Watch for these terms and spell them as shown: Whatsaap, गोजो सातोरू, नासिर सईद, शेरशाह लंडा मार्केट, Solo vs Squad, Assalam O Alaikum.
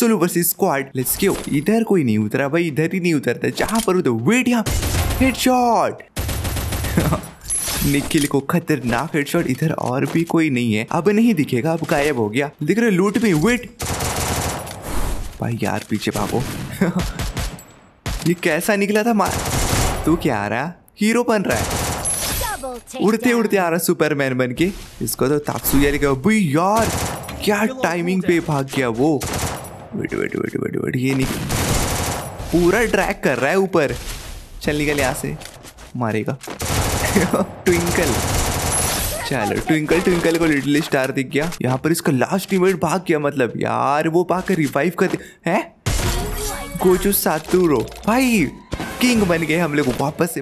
Solo versus squad, let's go. इधर कोई नहीं उतरा भाई, इधर ही नहीं उतरता जहां पर उधर। वेट, यहाँ हेडशॉट निखिल को खतरनाक हेडशॉट। इधर और भी कोई नहीं है, अब नहीं दिखेगा, अब गायब हो गया। दिख रहे लूट में। वेट भाई यार, पीछे भागो ये कैसा निकला था मार। तू क्या आ रहा, हीरो बन रहा है, उड़ते उड़ते आ रहा सुपरमैन बन के। इसको तो तात्सुया लिखा भाई यार, क्या टाइमिंग पे भाग गया वो। Wait wait wait wait wait, ये निकल पूरा ट्रैक कर रहा है ऊपर। चल निकल यहाँ से, मारेगा ट्विंकल। चलो ट्विंकल, ट्विंकल को लिटिल स्टार दिख गया। यहाँ पर इसका लास्ट इवेंट भाग गया, मतलब यार वो भाग कर रिवाइव करते हैं। गोजो सातोरू भाई किंग बन गए हम लोग वापस से।